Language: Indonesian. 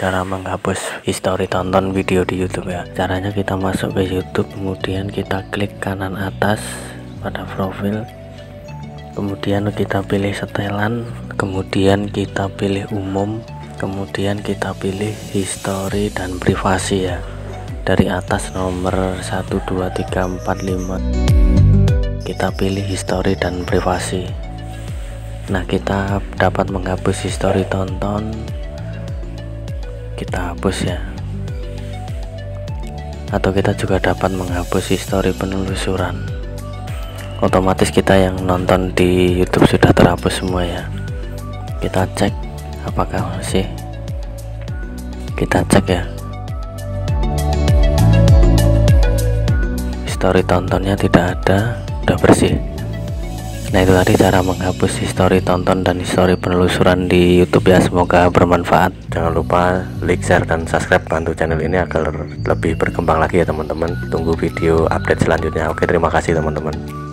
Cara menghapus histori tonton video di YouTube ya. Caranya kita masuk ke YouTube, kemudian kita klik kanan atas pada profil, kemudian kita pilih setelan, kemudian kita pilih umum, kemudian kita pilih histori dan privasi ya, dari atas nomor 1, 2, 3, 4, 5 kita pilih histori dan privasi. Nah, kita dapat menghapus histori tonton, kita hapus ya, atau kita juga dapat menghapus histori penelusuran. Otomatis kita yang nonton di YouTube sudah terhapus semua ya. Kita cek apakah masih, kita cek ya, histori tontonnya tidak ada, udah bersih. Nah, itu tadi cara menghapus histori tonton dan histori penelusuran di YouTube ya. Semoga bermanfaat. Jangan lupa like, share, dan subscribe, bantu channel ini agar lebih berkembang lagi ya teman-teman. Tunggu video update selanjutnya. Oke, terima kasih teman-teman.